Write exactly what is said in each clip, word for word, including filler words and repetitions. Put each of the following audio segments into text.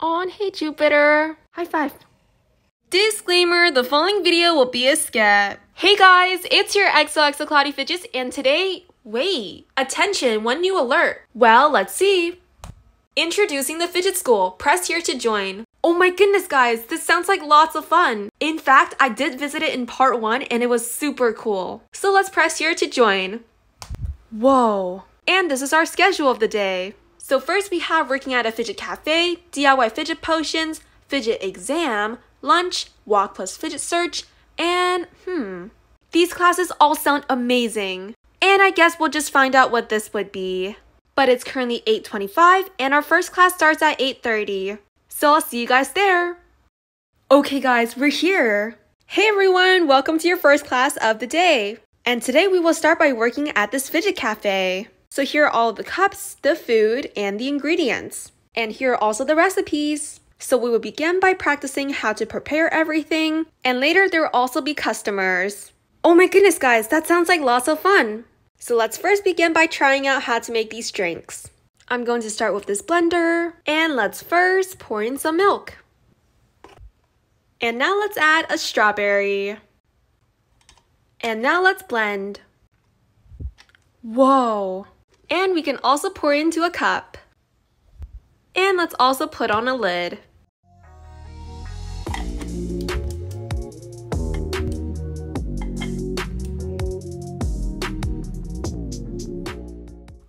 on. Hey, Jupiter. High five. Disclaimer, the following video will be a scat. Hey guys, it's your X O X O Cloudy Fidgets, and today, wait, attention, one new alert. Well, let's see. Introducing the Fidget School. Press here to join. Oh my goodness, guys, this sounds like lots of fun. In fact, I did visit it in part one and it was super cool. So let's press here to join. Whoa. And this is our schedule of the day. So first we have working at a fidget cafe, D I Y fidget potions, fidget exam, lunch, walk plus fidget search, and hmm. These classes all sound amazing. And I guess we'll just find out what this would be. But it's currently eight twenty-five and our first class starts at eight thirty. So I'll see you guys there. Okay guys, we're here. Hey everyone, welcome to your first class of the day. And today we will start by working at this fidget cafe. So here are all the cups, the food, and the ingredients. And here are also the recipes. So we will begin by practicing how to prepare everything. And later there will also be customers. Oh my goodness guys, that sounds like lots of fun. So let's first begin by trying out how to make these drinks. I'm going to start with this blender, and let's first pour in some milk. And now let's add a strawberry. And now let's blend. Whoa! And we can also pour into a cup. And let's also put on a lid.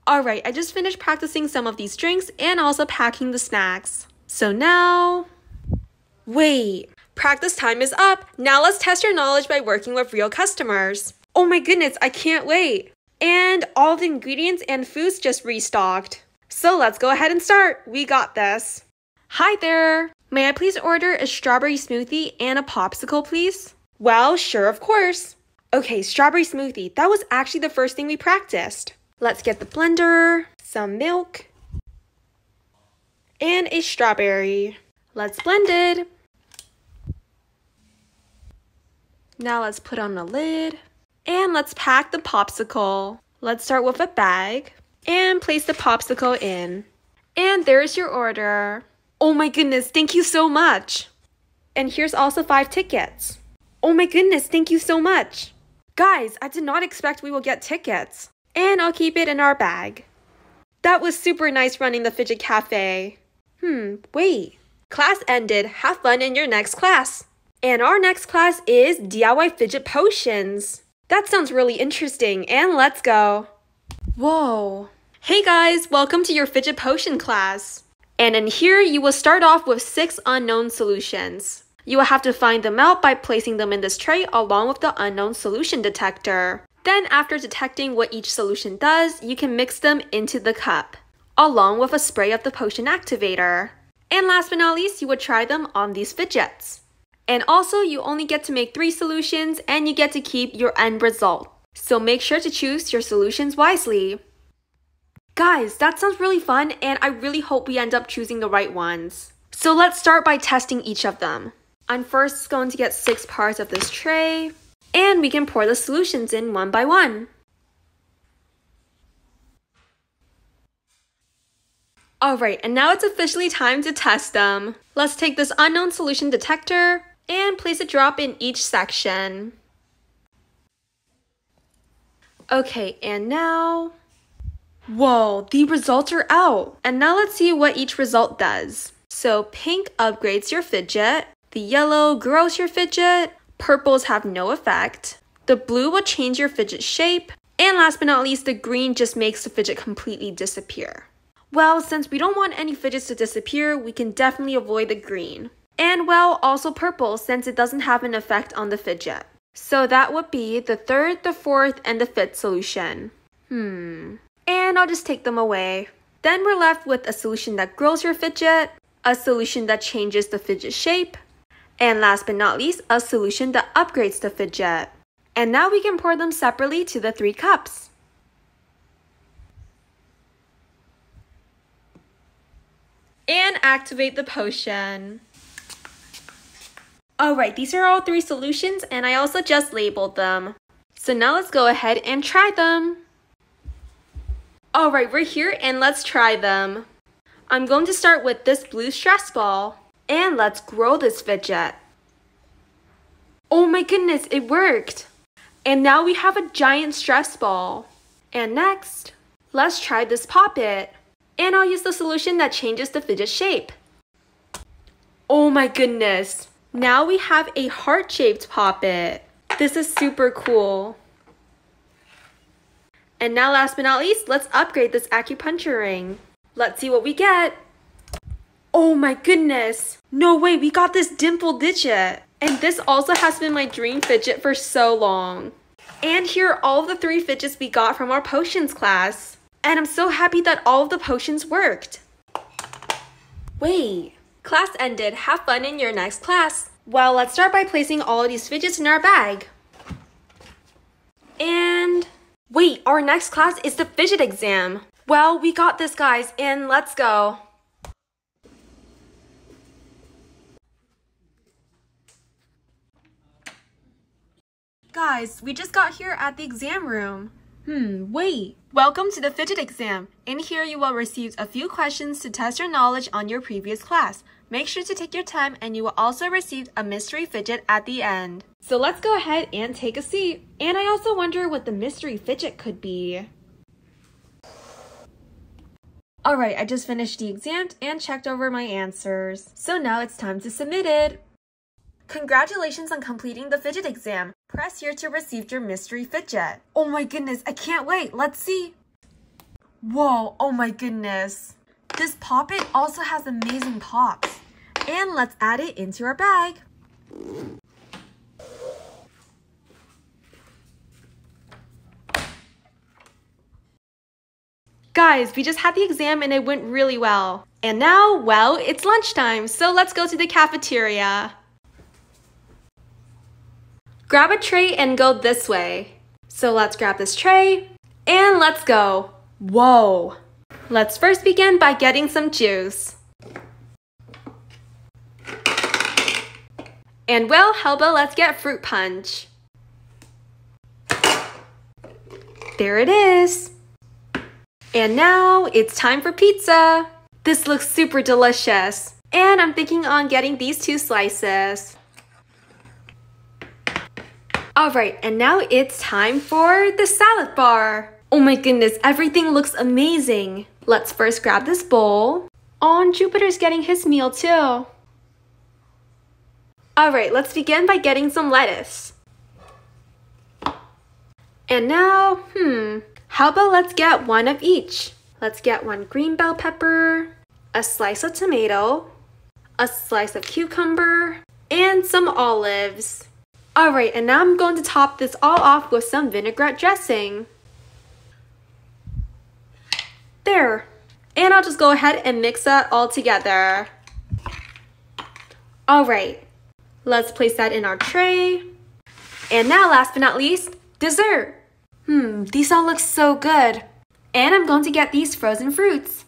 Alright, I just finished practicing some of these drinks and also packing the snacks. So now... Wait! Practice time is up! Now let's test your knowledge by working with real customers. Oh my goodness, I can't wait! And all the ingredients and foods just restocked. So let's go ahead and start! We got this! Hi there! May I please order a strawberry smoothie and a popsicle, please? Well, sure, of course! Okay, strawberry smoothie. That was actually the first thing we practiced. Let's get the blender, some milk, and a strawberry. Let's blend it. Now let's put on a lid, and let's pack the popsicle. Let's start with a bag, and place the popsicle in. And there's your order. Oh my goodness, thank you so much. And here's also five tickets. Oh my goodness, thank you so much. Guys, I did not expect we will get tickets. And I'll keep it in our bag. That was super nice running the fidget cafe. Hmm, wait. Class ended. Have fun in your next class. And our next class is D I Y fidget potions. That sounds really interesting, and let's go. Whoa. Hey guys, welcome to your fidget potion class. And in here, you will start off with six unknown solutions. You will have to find them out by placing them in this tray along with the unknown solution detector. Then after detecting what each solution does, you can mix them into the cup, along with a spray of the potion activator. And last but not least, you would try them on these fidgets. And also, you only get to make three solutions and you get to keep your end result. So make sure to choose your solutions wisely. Guys, that sounds really fun and I really hope we end up choosing the right ones. So let's start by testing each of them. I'm first going to get six parts of this tray. And we can pour the solutions in one by one. Alright, and now it's officially time to test them. Let's take this unknown solution detector and place a drop in each section. Okay, and now... Whoa, the results are out! And now let's see what each result does. So pink upgrades your fidget, the yellow grows your fidget, purples have no effect, the blue will change your fidget shape, and last but not least, the green just makes the fidget completely disappear. Well, since we don't want any fidgets to disappear, we can definitely avoid the green. And well, also purple, since it doesn't have an effect on the fidget. So that would be the third, the fourth, and the fifth solution. Hmm. And I'll just take them away. Then we're left with a solution that grows your fidget, a solution that changes the fidget shape, and last but not least, a solution that upgrades the fidget. And now we can pour them separately to the three cups. And activate the potion. Alright, these are all three solutions and I also just labeled them. So now let's go ahead and try them. Alright, we're here and let's try them. I'm going to start with this blue stress ball, and let's grow this fidget. Oh my goodness, it worked! And now we have a giant stress ball. And next, let's try this poppet. And I'll use the solution that changes the fidget shape. Oh my goodness! Now we have a heart-shaped poppet. This is super cool. And now last but not least, let's upgrade this acupuncture ring. Let's see what we get. Oh my goodness! No way, we got this dimple digit! And this also has been my dream fidget for so long. And here are all of the three fidgets we got from our potions class. And I'm so happy that all of the potions worked. Wait, class ended. Have fun in your next class. Well, let's start by placing all of these fidgets in our bag. And wait, our next class is the fidget exam. Well, we got this, guys, and let's go. Guys, we just got here at the exam room. Hmm, wait. Welcome to the fidget exam. In here, you will receive a few questions to test your knowledge on your previous class. Make sure to take your time, and you will also receive a mystery fidget at the end. So let's go ahead and take a seat. And I also wonder what the mystery fidget could be. Alright, I just finished the exam and checked over my answers. So now it's time to submit it. Congratulations on completing the fidget exam. Press here to receive your mystery fidget. Oh my goodness, I can't wait. Let's see. Whoa, oh my goodness. This poppet also has amazing pops. And let's add it into our bag. Guys, we just had the exam and it went really well. And now, well, it's lunchtime, so let's go to the cafeteria. Grab a tray and go this way. So let's grab this tray and let's go. Whoa! Let's first begin by getting some juice. And well, how about let's get fruit punch. There it is. And now it's time for pizza. This looks super delicious. And I'm thinking on getting these two slices. Alright, and now it's time for the salad bar. Oh my goodness, everything looks amazing. Let's first grab this bowl. Oh, and Jupiter's getting his meal too. Alright, let's begin by getting some lettuce. And now, hmm, how about let's get one of each? Let's get one green bell pepper, a slice of tomato, a slice of cucumber, and some olives. Alright, and now I'm going to top this all off with some vinaigrette dressing. There. And I'll just go ahead and mix that all together. Alright, let's place that in our tray. And now, last but not least, dessert. Hmm, these all look so good. And I'm going to get these frozen fruits.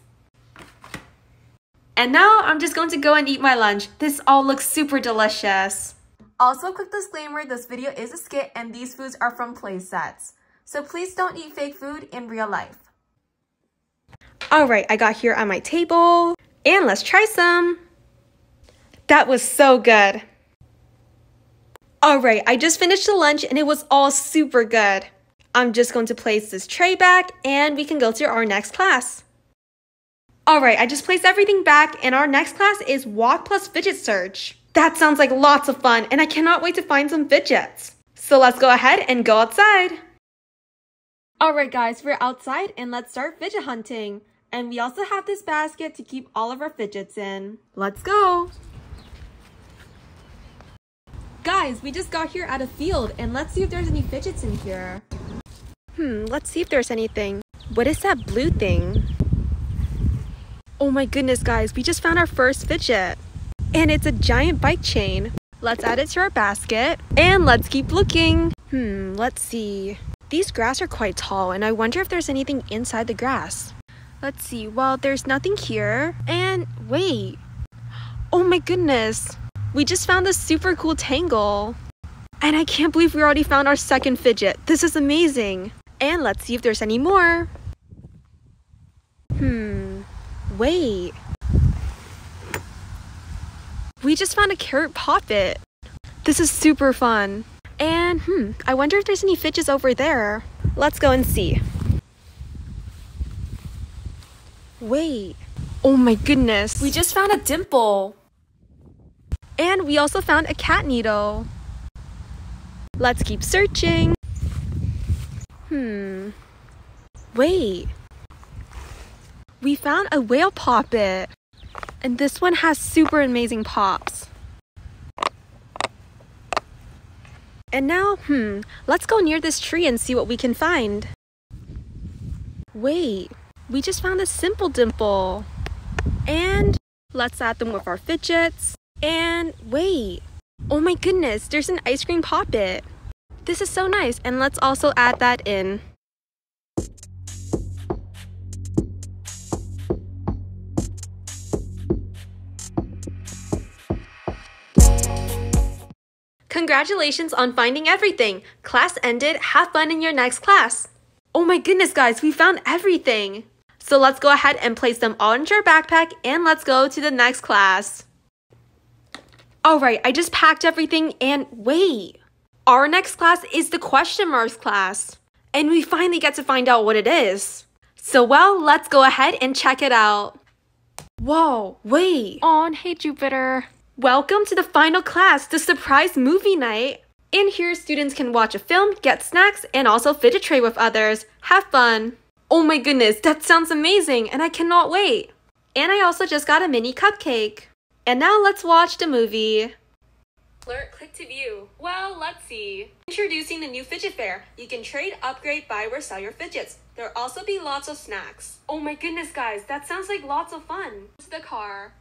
And now I'm just going to go and eat my lunch. This all looks super delicious. Also, quick disclaimer, this video is a skit and these foods are from play sets. So please don't eat fake food in real life. Alright, I got here on my table. And let's try some. That was so good. Alright, I just finished the lunch and it was all super good. I'm just going to place this tray back and we can go to our next class. Alright, I just placed everything back and our next class is Walk Plus Fidget Search. That sounds like lots of fun, and I cannot wait to find some fidgets. So let's go ahead and go outside. Alright guys, we're outside and let's start fidget hunting. And we also have this basket to keep all of our fidgets in. Let's go! Guys, we just got here at a field and let's see if there's any fidgets in here. Hmm, let's see if there's anything. What is that blue thing? Oh my goodness guys, we just found our first fidget. And it's a giant bike chain. Let's add it to our basket. And let's keep looking. Hmm, let's see. These grass are quite tall and I wonder if there's anything inside the grass. Let's see, well, there's nothing here. And wait, oh my goodness. We just found this super cool tangle. And I can't believe we already found our second fidget. This is amazing. And let's see if there's any more. Hmm, wait. We just found a carrot poppet. This is super fun. And hmm, I wonder if there's any fidgets over there. Let's go and see. Wait. Oh my goodness. We just found a dimple. And we also found a cat needle. Let's keep searching. Hmm. Wait. We found a whale poppet. And this one has super amazing pops. And now, hmm, let's go near this tree and see what we can find. Wait, we just found a simple dimple. And let's add them with our fidgets. And wait, oh my goodness, there's an ice cream poppet. This is so nice, and let's also add that in. Congratulations on finding everything! Class ended, have fun in your next class! Oh my goodness guys, we found everything! So let's go ahead and place them all into our backpack and let's go to the next class. Alright, I just packed everything and wait! Our next class is the question marks class. And we finally get to find out what it is. So well, let's go ahead and check it out. Whoa, wait! Oh, hey Jupiter! Welcome to the final class, the surprise movie night! In here, students can watch a film, get snacks, and also fidget trade with others. Have fun! Oh my goodness, that sounds amazing, and I cannot wait! And I also just got a mini cupcake. And now let's watch the movie. Alert, click to view. Well, let's see. Introducing the new fidget fair. You can trade, upgrade, buy, or sell your fidgets. There'll also be lots of snacks. Oh my goodness, guys, that sounds like lots of fun. To the car.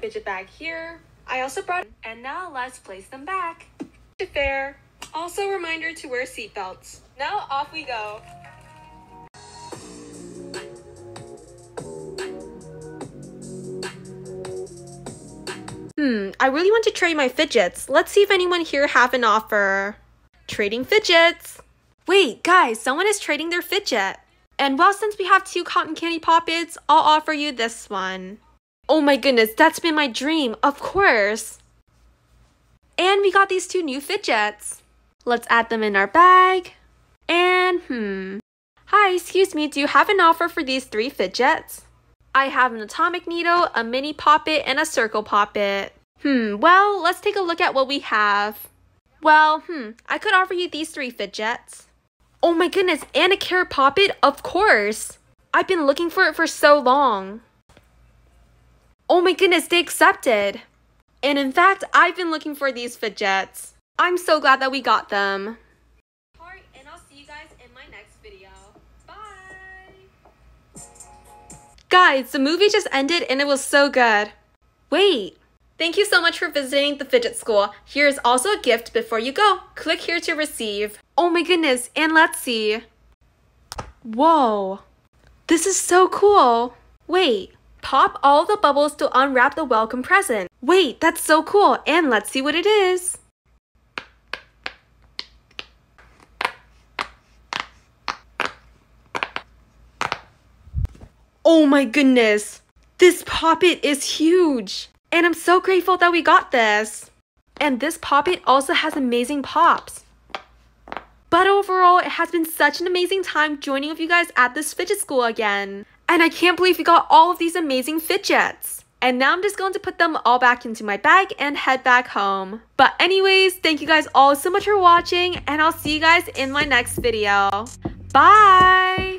Fidget bag here. I also brought them, and now let's place them back. Fidget fair. Also reminder to wear seatbelts. Now off we go. Hmm, I really want to trade my fidgets. Let's see if anyone here have an offer. Trading fidgets. Wait, guys, someone is trading their fidget. And well, since we have two cotton candy poppets, I'll offer you this one. Oh my goodness, that's been my dream, of course! And we got these two new fidgets. Let's add them in our bag. And hmm. Hi, excuse me, do you have an offer for these three fidgets? I have an atomic needle, a mini poppet, and a circle poppet. Hmm, well, let's take a look at what we have. Well, hmm, I could offer you these three fidgets. Oh my goodness, and a carrot poppet, of course! I've been looking for it for so long. Oh my goodness, they accepted! And in fact, I've been looking for these fidgets. I'm so glad that we got them. Alright, and I'll see you guys in my next video. Bye! Guys, the movie just ended and it was so good. Wait! Thank you so much for visiting the Fidget School. Here is also a gift before you go. Click here to receive. Oh my goodness, and let's see. Whoa! This is so cool! Wait! Pop all the bubbles to unwrap the welcome present. Wait, that's so cool, and let's see what it is. Oh my goodness, this poppet is huge, and I'm so grateful that we got this. And this poppet also has amazing pops. But overall, it has been such an amazing time joining with you guys at this Fidget School again. And I can't believe we got all of these amazing fidgets. And now I'm just going to put them all back into my bag and head back home. But anyways, thank you guys all so much for watching, and I'll see you guys in my next video. Bye!